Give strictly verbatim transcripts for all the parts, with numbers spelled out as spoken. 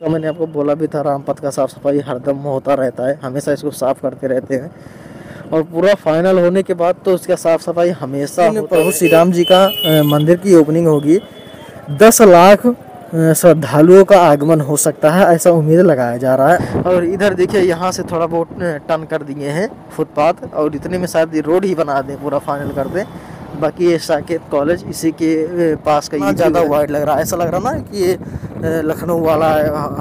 तो मैंने आपको बोला भी था रामपथ का साफ़ सफाई हरदम होता रहता है, हमेशा इसको साफ़ करते रहते हैं। और पूरा फाइनल होने के बाद तो इसका साफ़ सफाई हमेशा प्रभु श्री राम जी का मंदिर की ओपनिंग होगी। दस लाख श्रद्धालुओं का आगमन हो सकता है ऐसा उम्मीद लगाया जा रहा है। और इधर देखिए यहाँ से थोड़ा बहुत टर्न कर दिए हैं फुटपाथ और इतने में शायद रोड ही बना दें, पूरा फाइनल कर दें। बाकी ये साकेत कॉलेज इसी के पास का ये ज़्यादा वाइड लग रहा है, ऐसा लग रहा ना कि ये लखनऊ वाला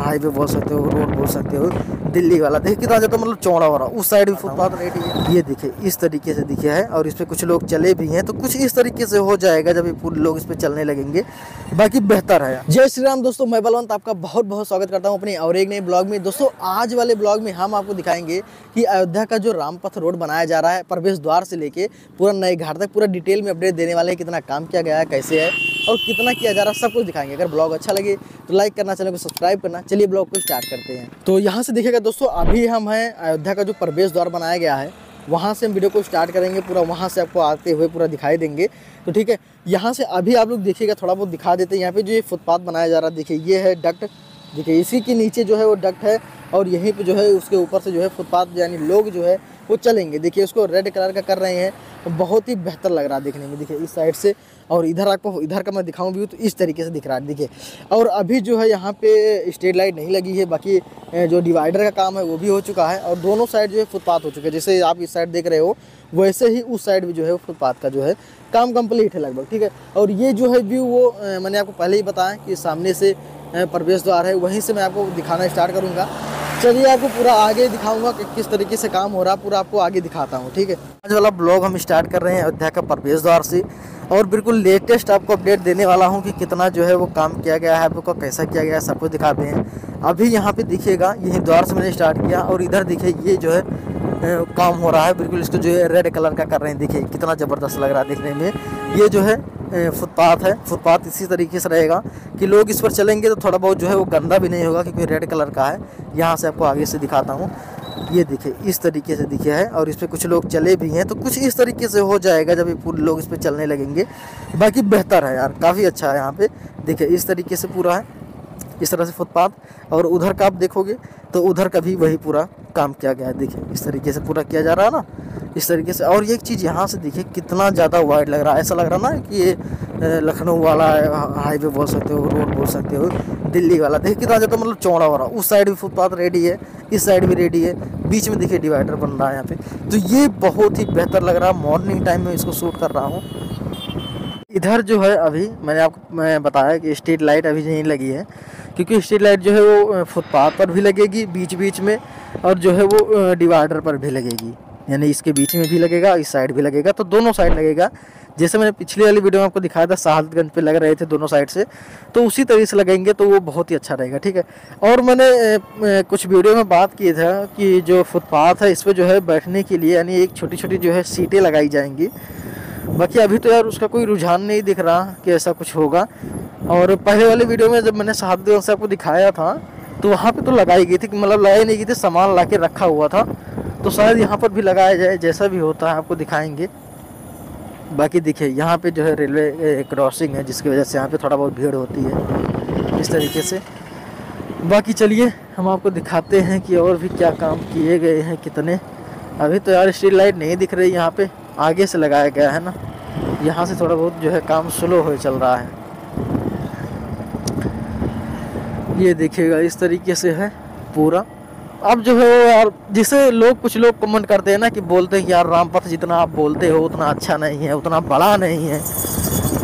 हाईवे बोल सकते हो, रोड बोल सकते हो, दिल्ली वाला। देखिए कितना ज़्यादा मतलब चौड़ा हो रहा है, उस साइड भी फुटपाथ रेडी है। ये देखिए इस तरीके से दिखे है और इस पर कुछ लोग चले भी हैं, तो कुछ इस तरीके से हो जाएगा जब ये पूरे लोग इस पर चलने लगेंगे, बाकी बेहतर है। जय श्री राम दोस्तों, मैं बलवंत आपका बहुत बहुत स्वागत करता हूँ अपने और एक नए ब्लॉग में। दोस्तों आज वाले ब्लॉग में हम आपको दिखाएंगे कि अयोध्या का जो रामपथ रोड बनाया जा रहा है प्रवेश द्वार से लेके पूरा नए घाट तक, पूरा डिटेल में अपडेट देने वाले हैं, कितना काम किया गया है, कैसे है और कितना किया जा रहा है, सब कुछ दिखाएंगे। अगर ब्लॉग अच्छा लगे तो लाइक करना, चैनल को सब्सक्राइब करना। चलिए ब्लॉग को स्टार्ट करते हैं। तो यहाँ से देखिएगा दोस्तों, अभी हम हैं अयोध्या का जो प्रवेश द्वार बनाया गया है, वहाँ से हम वीडियो को स्टार्ट करेंगे, पूरा वहाँ से आपको आते हुए पूरा दिखाई देंगे। तो ठीक है, यहाँ से अभी आप लोग देखिएगा, थोड़ा बहुत दिखा देते हैं। यहाँ पे जो ये फुटपाथ बनाया जा रहा है, देखिए ये है डक्ट, देखिए इसी के नीचे जो है वो डक्ट है और यहीं पे जो है उसके ऊपर से जो है फुटपाथ यानी लोग जो है वो चलेंगे। देखिए उसको रेड कलर का कर रहे हैं, तो बहुत ही बेहतर लग रहा है देखने में। देखिए इस साइड से और इधर आपको इधर का मैं दिखाऊं व्यू, तो इस तरीके से दिख रहा है। देखिए और अभी जो है यहाँ पे स्ट्रीट लाइट नहीं लगी है, बाकी जो डिवाइडर का काम है वो भी हो चुका है और दोनों साइड जो है फुटपाथ हो चुके हैं। जैसे आप इस साइड देख रहे हो वैसे ही उस साइड भी जो है फुटपाथ का जो है काम कम्प्लीट है लगभग। ठीक है, और ये जो है व्यू वो मैंने आपको पहले ही बताया कि सामने से प्रवेश द्वार है, वहीं से मैं आपको दिखाना स्टार्ट करूँगा। चलिए आपको पूरा आगे दिखाऊंगा कि किस तरीके से काम हो रहा है, पूरा आपको आगे दिखाता हूँ। ठीक है, आज वाला ब्लॉग हम स्टार्ट कर रहे हैं अयोध्या का प्रवेश द्वार से और बिल्कुल लेटेस्ट आपको अपडेट देने वाला हूँ कि कितना जो है वो काम किया गया है, आपको कैसा किया गया है, सब कुछ दिखाते हैं। अभी यहाँ पे दिखिएगा, यही द्वार से मैंने स्टार्ट किया और इधर देखिए ये जो है काम हो रहा है, बिल्कुल इसको जो है रेड कलर का कर रहे हैं। देखिए कितना ज़बरदस्त लग रहा है देखने में। ये जो है फुटपाथ है, फुटपाथ इसी तरीके से रहेगा कि लोग इस पर चलेंगे तो थोड़ा बहुत जो है वो गंदा भी नहीं होगा क्योंकि रेड कलर का है। यहाँ से आपको आगे से दिखाता हूँ, ये देखिए इस तरीके से दिखे है और इस पर कुछ लोग चले भी हैं, तो कुछ इस तरीके से हो जाएगा जब ये पूरे लोग इस पर चलने लगेंगे, बाकी बेहतर है यार, काफ़ी अच्छा है। यहाँ पे देखिए इस तरीके से पूरा है, इस तरह से फुटपाथ और उधर का आप देखोगे तो उधर का भी वही पूरा काम किया गया है। देखिए इस तरीके से पूरा किया जा रहा है ना, इस तरीके से। और एक चीज़ यहाँ से देखिए कितना ज़्यादा वाइड लग रहा है, ऐसा लग रहा है ना कि ये लखनऊ वाला हाईवे बोल सकते हो, रोड बोल सकते हो, दिल्ली वाला। देखिए कितना ज़्यादा मतलब चौड़ा हो रहा है, उस साइड भी फुटपाथ रेडी है, इस साइड भी रेडी है, बीच में देखिए डिवाइडर बन रहा है यहाँ पर। तो ये बहुत ही बेहतर लग रहा है, मॉर्निंग टाइम में इसको शूट कर रहा हूँ। इधर जो है अभी मैंने आपको मैं बताया कि स्ट्रीट लाइट अभी नहीं लगी है क्योंकि स्ट्रीट लाइट जो है वो फुटपाथ पर भी लगेगी बीच बीच में और जो है वो डिवाइडर पर भी लगेगी, यानी इसके बीच में भी लगेगा, इस साइड भी लगेगा, तो दोनों साइड लगेगा। जैसे मैंने पिछली वाली वीडियो में आपको दिखाया था शहादतगंज पे लग रहे थे दोनों साइड से, तो उसी तरीके से लगेंगे, तो वो बहुत ही अच्छा रहेगा। ठीक है, और मैंने कुछ वीडियो में बात की था कि जो फुटपाथ है इस पर जो है बैठने के लिए यानी एक छोटी छोटी जो है सीटें लगाई जाएंगी, बाकी अभी तो यार उसका कोई रुझान नहीं दिख रहा कि ऐसा कुछ होगा। और पहले वाले वीडियो में जब मैंने शहादतगंज से आपको दिखाया था तो वहाँ पे तो लगाई गई थी, मतलब लगाई नहीं गई थी, सामान ला के रखा हुआ था, तो शायद यहाँ पर भी लगाया जाए, जैसा भी होता है आपको दिखाएंगे। बाकी देखिए यहाँ पे जो है रेलवे क्रॉसिंग है जिसकी वजह से यहाँ पर थोड़ा बहुत भीड़ होती है इस तरीके से। बाकी चलिए हम आपको दिखाते हैं कि और भी क्या काम किए गए हैं कितने। अभी तो यार स्ट्रीट लाइट नहीं दिख रही, यहाँ पर आगे से लगाया गया है ना, यहाँ से थोड़ा बहुत जो है काम स्लो हो चल रहा है। ये देखिएगा इस तरीके से है पूरा। अब जो है यार जिसे लोग कुछ लोग कमेंट करते हैं ना कि बोलते हैं कि यार रामपथ जितना आप बोलते हो उतना अच्छा नहीं है, उतना बड़ा नहीं है,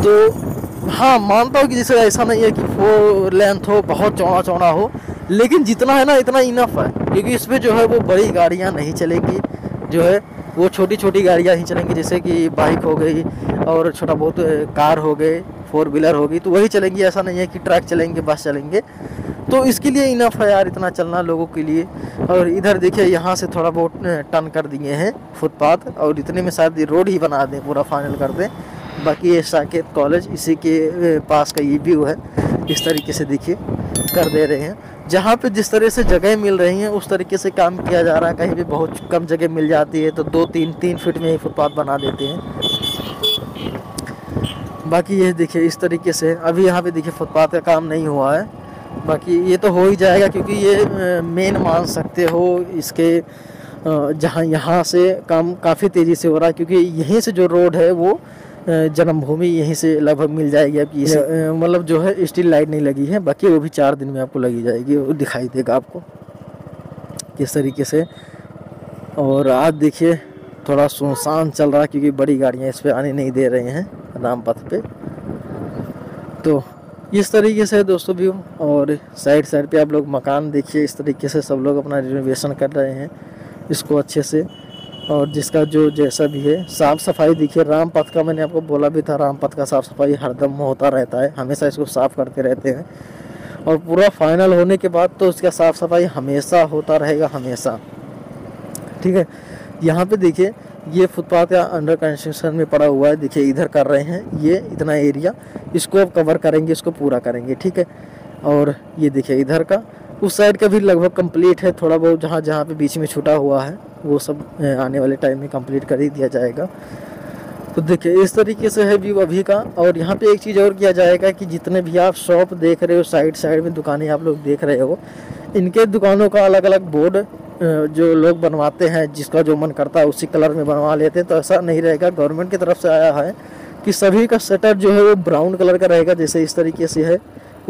तो हाँ मानता हूँ कि जिसे ऐसा नहीं है कि वो लेंथ हो, बहुत चौड़ा चौड़ा हो, लेकिन जितना है ना इतना इनफ है क्योंकि इस पर जो है वो बड़ी गाड़ियाँ नहीं चलेगी, जो है वो छोटी छोटी गाड़ियाँ ही चलेंगी, जैसे कि बाइक हो गई और छोटा बहुत कार हो गए, फोर व्हीलर होगी, तो वही चलेंगी। ऐसा नहीं है कि ट्रक चलेंगे, बस चलेंगे, तो इसके लिए इनफ है यार इतना चलना लोगों के लिए। और इधर देखिए यहाँ से थोड़ा बहुत टर्न कर दिए हैं फुटपाथ और इतने में शायद रोड ही बना दें, पूरा फाइनल कर दें। बाकी ये साकेत कॉलेज इसी के पास का ये व्यू है, इस तरीके से देखिए कर दे रहे हैं। जहाँ पे जिस तरह से जगह मिल रही हैं उस तरीके से काम किया जा रहा है। कहीं भी बहुत कम जगह मिल जाती है तो दो तीन तीन फीट में ही फुटपाथ बना देते हैं। बाकी ये देखिए इस तरीके से अभी यहाँ पे देखिए फुटपाथ का काम नहीं हुआ है, बाकी ये तो हो ही जाएगा क्योंकि ये मेन मान सकते हो इसके, जहाँ यहाँ से काम काफ़ी तेज़ी से हो रहा है क्योंकि यहीं से जो रोड है वो जन्मभूमि यहीं से लगभग मिल जाएगी आपकी, मतलब जो है स्टील लाइट नहीं लगी है, बाकी वो भी चार दिन में आपको लगी जाएगी, वो दिखाई देगा आपको किस तरीके से। और आज देखिए थोड़ा सुनसान चल रहा है क्योंकि बड़ी गाड़ियाँ इस पर आने नहीं दे रही हैं रामपथ पे। तो इस तरीके से दोस्तों व्यू, और साइड साइड पे आप लोग मकान देखिए इस तरीके से सब लोग अपना रिनोवेशन कर रहे हैं इसको अच्छे से, और जिसका जो जैसा भी है। साफ़ सफाई देखिए राम पथ का, मैंने आपको बोला भी था राम पथ का साफ़ सफाई हरदम होता रहता है, हमेशा इसको साफ़ करते रहते हैं, और पूरा फाइनल होने के बाद तो इसका साफ़ सफाई हमेशा होता रहेगा, हमेशा, ठीक है। यहाँ पे देखिए ये फुटपाथ का अंडर कंस्ट्रक्शन में पड़ा हुआ है, देखिए इधर कर रहे हैं, ये इतना एरिया इसको अब कवर करेंगे, इसको पूरा करेंगे, ठीक है। और ये देखिए इधर का उस साइड का भी लगभग कंप्लीट है, थोड़ा बहुत जहाँ जहाँ पे बीच में छूटा हुआ है वो सब आने वाले टाइम में कंप्लीट कर ही दिया जाएगा। तो देखिए इस तरीके से है व्यू अभी का। और यहाँ पे एक चीज़ और किया जाएगा कि जितने भी आप शॉप देख रहे हो, साइड साइड में दुकानें आप लोग देख रहे हो, इनके दुकानों का अलग अलग बोर्ड जो लोग बनवाते हैं, जिसका जो मन करता है उसी कलर में बनवा लेते हैं, तो ऐसा नहीं रहेगा। गवर्नमेंट की तरफ से आया है कि सभी का शटर जो है वो ब्राउन कलर का रहेगा, जैसे इस तरीके से है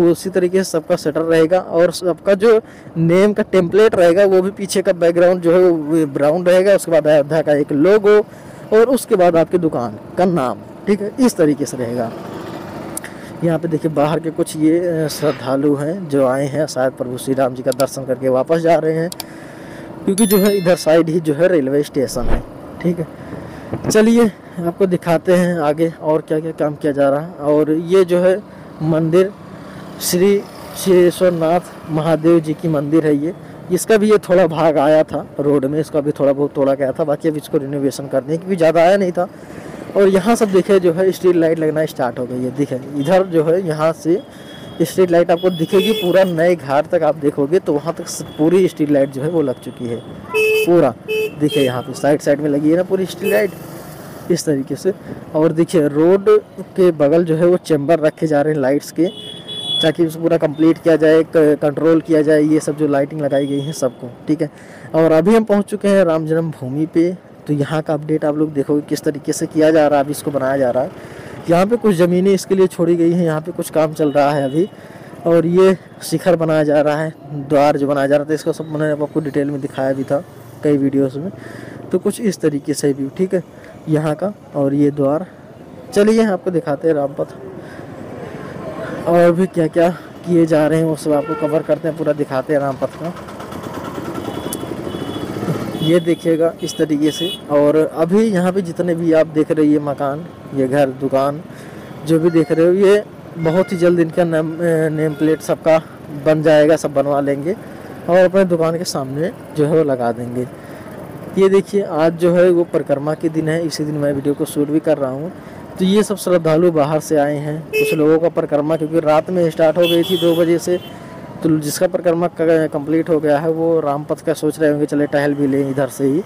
उसी तरीके से सबका शटर रहेगा, और सबका जो नेम का टेम्पलेट रहेगा वो भी पीछे का बैकग्राउंड जो है वो ब्राउन रहेगा, उसके बाद अयोध्या का एक लोगो, और उसके बाद आपकी दुकान का नाम, ठीक है, इस तरीके से रहेगा। यहाँ पे देखिए बाहर के कुछ ये श्रद्धालु हैं जो आए हैं, शायद प्रभु श्री राम जी का दर्शन करके वापस जा रहे हैं, क्योंकि जो है इधर साइड ही जो है रेलवे स्टेशन है, ठीक है। चलिए आपको दिखाते हैं आगे और क्या क्या काम किया जा रहा है। और ये जो है मंदिर श्री शेषनाथ महादेव जी की मंदिर है ये, इसका भी ये थोड़ा भाग आया था रोड में, इसका भी थोड़ा बहुत तोड़ा गया था, बाकी अब इसको रिनोवेशन करने की भी ज़्यादा आया नहीं था। और यहाँ सब देखे जो है स्ट्रीट लाइट लगना स्टार्ट हो गई है, दिखे इधर जो है यहाँ से स्ट्रीट लाइट आपको दिखेगी, पूरा नए घाट तक आप देखोगे तो वहाँ तक पूरी स्ट्रीट लाइट जो है वो लग चुकी है, पूरा दिखे यहाँ पे साइड साइड में लगी है ना पूरी स्ट्रीट लाइट इस तरीके से। और देखिए रोड के बगल जो है वो चैम्बर रखे जा रहे हैं लाइट्स के, ताकि उसको पूरा कंप्लीट किया जाए, कंट्रोल किया जाए ये सब जो लाइटिंग लगाई गई है सबको, ठीक है। और अभी हम पहुँच चुके हैं राम जन्मभूमि पे, तो यहाँ का अपडेट आप लोग देखोगे किस तरीके से किया जा रहा है, अभी इसको बनाया जा रहा है। यहाँ पे कुछ ज़मीनें इसके लिए छोड़ी गई हैं, यहाँ पे कुछ काम चल रहा है अभी, और ये शिखर बनाया जा रहा है, द्वार जो बनाया जा रहा था इसका सब मैंने आपको डिटेल में दिखाया भी था कई वीडियोस में, तो कुछ इस तरीके से व्यू, ठीक है, यहाँ का। और ये द्वार, चलिए आपको दिखाते हैं रामपथ और भी क्या क्या किए जा रहे हैं वो सब आपको कवर करते हैं, पूरा दिखाते हैं रामपथ का, ये देखिएगा इस तरीके से। और अभी यहाँ पे जितने भी आप देख रहे हैं ये मकान, ये घर, दुकान जो भी देख रहे हो, ये बहुत ही जल्द इनका नेम नेम प्लेट सबका बन जाएगा, सब बनवा लेंगे और अपने दुकान के सामने जो है वो लगा देंगे। ये देखिए आज जो है वो परिक्रमा के दिन है, इसी दिन मैं वीडियो को शूट भी कर रहा हूँ। तो ये सब श्रद्धालु बाहर से आए हैं, कुछ लोगों का परिक्रमा क्योंकि रात में स्टार्ट हो गई थी दो बजे से, तो जिसका परिक्रमा कंप्लीट हो गया है वो रामपथ का सोच रहे होंगे चले टहल भी लें इधर से ही।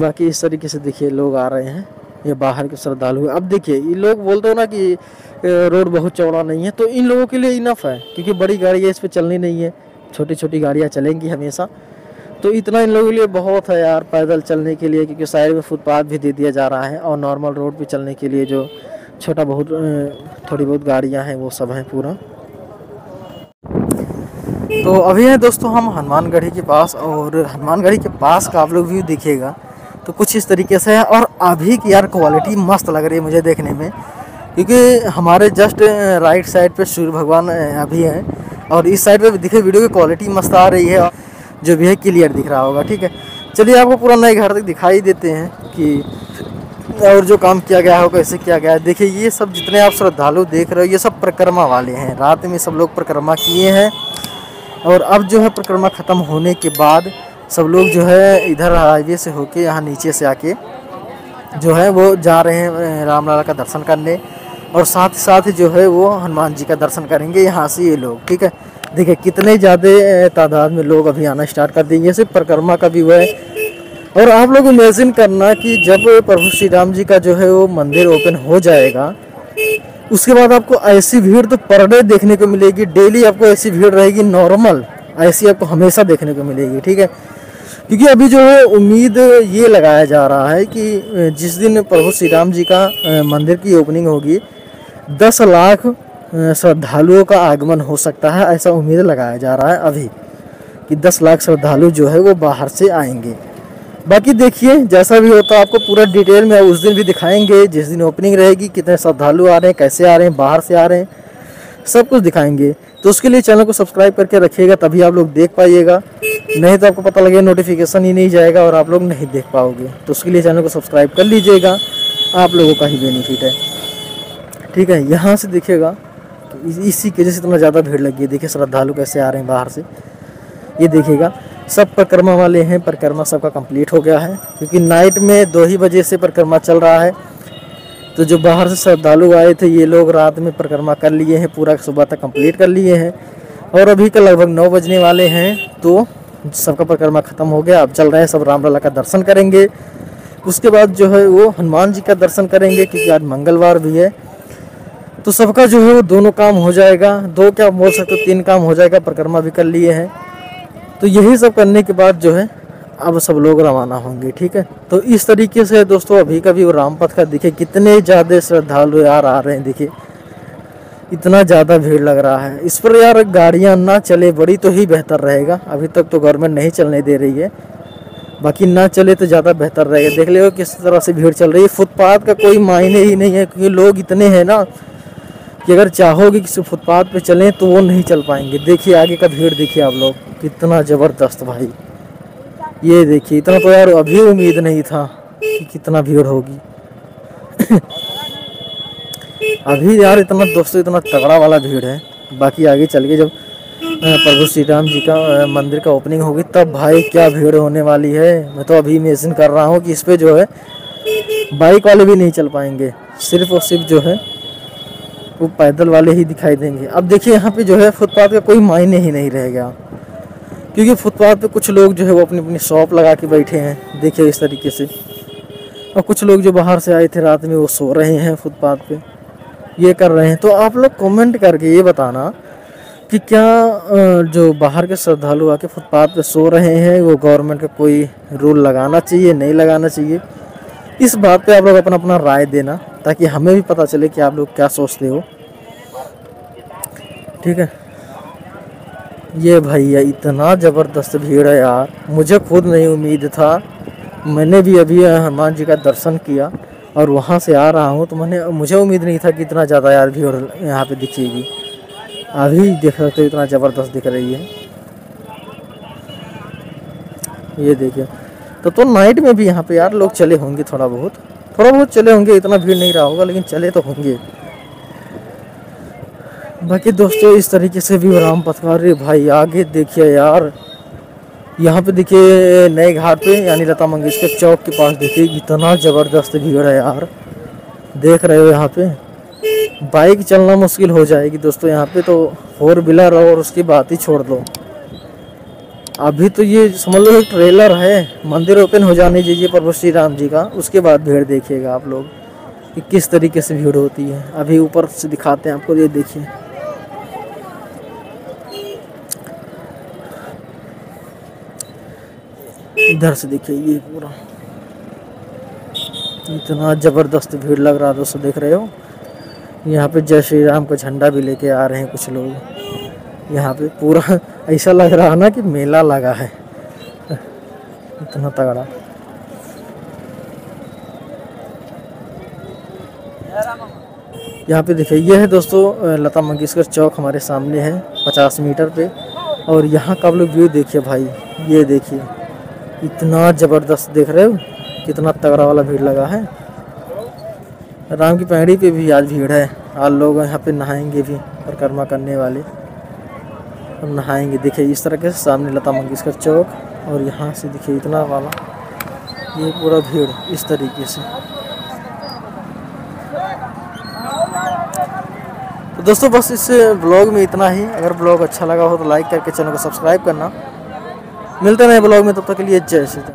बाकी इस तरीके से देखिए लोग आ रहे हैं, ये बाहर के श्रद्धालु। अब देखिए ये लोग बोलते हो ना कि रोड बहुत चौड़ा नहीं है, तो इन लोगों के लिए इनफ है क्योंकि बड़ी गाड़ियाँ इस पर चलनी नहीं है, छोटी छोटी गाड़ियाँ चलेंगी हमेशा, तो इतना इन लोगों के लिए बहुत है यार पैदल चलने के लिए, क्योंकि साइड में फुटपाथ भी दे दिया जा रहा है, और नॉर्मल रोड पर चलने के लिए जो छोटा बहुत थोड़ी बहुत गाड़ियाँ हैं वो सब हैं पूरा। तो अभी है दोस्तों हम हनुमानगढ़ी के पास, और हनुमानगढ़ी के पास का आप लोग व्यू देखिएगा तो कुछ इस तरीके से है। और अभी की यार क्वालिटी मस्त लग रही है मुझे देखने में, क्योंकि हमारे जस्ट राइट साइड पे सूर्य भगवान अभी है, और इस साइड पे दिखे वीडियो की क्वालिटी मस्त आ रही है, जो भी है क्लियर दिख रहा होगा, ठीक है। चलिए आपको पूरा नए घर तक दिखाई देते हैं कि और जो काम किया गया हो कैसे किया गया है। देखिए ये सब जितने आप श्रद्धालु देख रहे हो ये सब परिक्रमा वाले हैं, रात में सब लोग परिक्रमा किए हैं, और अब जो है परिक्रमा ख़त्म होने के बाद सब लोग जो है इधर हाईवे से होके यहाँ नीचे से आके जो है वो जा रहे हैं रामलाला का दर्शन करने, और साथ साथ जो है वो हनुमान जी का दर्शन करेंगे यहाँ से ये लोग, ठीक है। देखिए कितने ज़्यादा तादाद में लोग अभी आना स्टार्ट कर देंगे, सिर्फ परिक्रमा का व्यू है। और आप लोग इमेजिन करना कि जब प्रभु श्री राम जी का जो है वो मंदिर ओपन हो जाएगा उसके बाद आपको ऐसी भीड़ तो पर डे देखने को मिलेगी, डेली आपको ऐसी भीड़ रहेगी नॉर्मल, ऐसी आपको हमेशा देखने को मिलेगी, ठीक है। क्योंकि अभी जो है उम्मीद ये लगाया जा रहा है कि जिस दिन प्रभु श्री राम जी का मंदिर की ओपनिंग होगी दस लाख श्रद्धालुओं का आगमन हो सकता है, ऐसा उम्मीद लगाया जा रहा है अभी कि दस लाख श्रद्धालु जो है वो बाहर से आएंगे। बाकी देखिए जैसा भी होता है आपको पूरा डिटेल में उस दिन भी दिखाएंगे, जिस दिन ओपनिंग रहेगी कितने श्रद्धालु आ रहे हैं, कैसे आ रहे हैं, बाहर से आ रहे हैं, सब कुछ दिखाएंगे। तो उसके लिए चैनल को सब्सक्राइब करके रखिएगा, तभी आप लोग देख पाइएगा, नहीं तो आपको पता लगेगा नोटिफिकेशन ही नहीं जाएगा और आप लोग नहीं देख पाओगे। तो उसके लिए चैनल को सब्सक्राइब कर लीजिएगा, आप लोगों का ही बेनिफिट है, ठीक है। यहाँ से देखिएगा इसी की वजह से इतना ज़्यादा भीड़ लगी है, देखिए श्रद्धालु कैसे आ रहे हैं बाहर से, ये देखिएगा। सब परिक्रमा वाले हैं, परिक्रमा सबका कंप्लीट हो गया है क्योंकि नाइट में दो ही बजे से परिक्रमा चल रहा है। तो जो बाहर से श्रद्धालु आए थे ये लोग रात में परिक्रमा कर लिए हैं, पूरा सुबह तक कंप्लीट कर लिए हैं और अभी का लगभग नौ बजने वाले हैं। तो सबका परिक्रमा ख़त्म हो गया, अब चल रहे हैं सब रामलला का दर्शन करेंगे, उसके बाद जो है वो हनुमान जी का दर्शन करेंगे क्योंकि आज मंगलवार भी है। तो सबका जो है वो दोनों काम हो जाएगा, दो क्या बोल सकते हो तीन काम हो जाएगा, परिक्रमा भी कर लिए हैं। तो यही सब करने के बाद जो है अब सब लोग रवाना होंगे, ठीक है। तो इस तरीके से दोस्तों अभी का भी वो रामपथ का देखिए कितने ज़्यादा श्रद्धालु यार आ रहे हैं, देखिए इतना ज़्यादा भीड़ लग रहा है। इस पर यार गाड़ियां ना चले बड़ी तो ही बेहतर रहेगा, अभी तक तो गवर्नमेंट नहीं चलने दे रही है, बाकी ना चले तो ज़्यादा बेहतर रहेगा। देख लो किस तरह से भीड़ चल रही है, फुटपाथ का कोई मायने ही नहीं है क्योंकि लोग इतने हैं ना कि अगर चाहोगे किसी फुटपाथ पे चलें तो वो नहीं चल पाएंगे। देखिए आगे का भीड़ देखिए आप लोग कितना ज़बरदस्त भाई, ये देखिए इतना तो यार अभी उम्मीद नहीं था कि कितना भीड़ होगी। अभी यार इतना दोस्तों इतना तगड़ा वाला भीड़ है, बाकी आगे चल के जब प्रभु श्री राम जी का मंदिर का ओपनिंग होगी तब भाई क्या भीड़ होने वाली है। मैं तो अभी इमेजिन कर रहा हूँ कि इस पर जो है बाइक वाले भी नहीं चल पाएंगे, सिर्फ और सिर्फ जो है वो पैदल वाले ही दिखाई देंगे। अब देखिए यहाँ पे जो है फुटपाथ का कोई मायने ही नहीं रहेगा क्योंकि फुटपाथ पे कुछ लोग जो है वो अपनी अपनी शॉप लगा के बैठे हैं, देखिए इस तरीके से, और कुछ लोग जो बाहर से आए थे रात में वो सो रहे हैं फुटपाथ पे, ये कर रहे हैं। तो आप लोग कमेंट करके ये बताना कि क्या जो बाहर के श्रद्धालु आके फुटपाथ पर सो रहे हैं वो गवर्नमेंट का कोई रूल लगाना चाहिए नहीं लगाना चाहिए, इस बात पे आप लोग अपना अपना राय देना ताकि हमें भी पता चले कि आप लोग क्या सोचते हो, ठीक है। ये भैया इतना ज़बरदस्त भीड़ है यार, मुझे खुद नहीं उम्मीद था। मैंने भी अभी हनुमान जी का दर्शन किया और वहाँ से आ रहा हूँ तो मैंने मुझे उम्मीद नहीं था कि इतना ज़्यादा यार भीड़ यहाँ पे दिखेगी, अभी देख सकते हो इतना ज़बरदस्त दिख रही है। ये देखिए तो तो नाइट में भी यहाँ पे यार लोग चले होंगे, थोड़ा बहुत थोड़ा बहुत चले होंगे, इतना भीड़ नहीं रहा होगा लेकिन चले तो होंगे। बाकी दोस्तों इस तरीके से भी राम पथमार्ग भाई आगे देखिए यार, यहाँ पे देखिए नए घाट पे यानी लता मंगेशकर चौक के पास देखिए इतना ज़बरदस्त भीड़ है यार, देख रहे हो यहाँ पे बाइक चलना मुश्किल हो जाएगी दोस्तों यहाँ पे, तो फोर व्हीलर और उसकी बात ही छोड़ दो। अभी तो ये समझ लो एक ट्रेलर है, मंदिर ओपन हो जाने दीजिए प्रभु श्री राम जी का, उसके बाद भीड़ देखिएगा आप लोग कि किस तरीके से भीड़ होती है। अभी ऊपर से दिखाते हैं आपको, ये देखिए इधर से देखिए ये पूरा इतना ज़बरदस्त भीड़ लग रहा है दोस्तों, देख रहे हो यहाँ पे जय श्री राम का झंडा भी लेके आ रहे हैं कुछ लोग, यहाँ पे पूरा ऐसा लग रहा है ना कि मेला लगा है, इतना तगड़ा। यहाँ पे देखिए ये है दोस्तों लता मंगेशकर चौक हमारे सामने है पचास मीटर पे, और यहाँ का आप लोग व्यू देखिए भाई, ये देखिए इतना ज़बरदस्त, देख रहे हो कितना तगड़ा वाला भीड़ लगा है। राम की पैड़ी पे भी आज भीड़ है, आज लोग यहाँ पे नहाएंगे भी परिक्रमा करने वाले, हम नहाएंगे। देखिए इस तरह के सामने लता मंगेशकर चौक और यहाँ से देखिए इतना वाला ये पूरा भीड़ इस तरीके से। तो दोस्तों बस इस ब्लॉग में इतना ही, अगर ब्लॉग अच्छा लगा हो तो लाइक करके चैनल को सब्सक्राइब करना, मिलते हैं नए ब्लॉग में, तब तक के लिए जय श्री राम।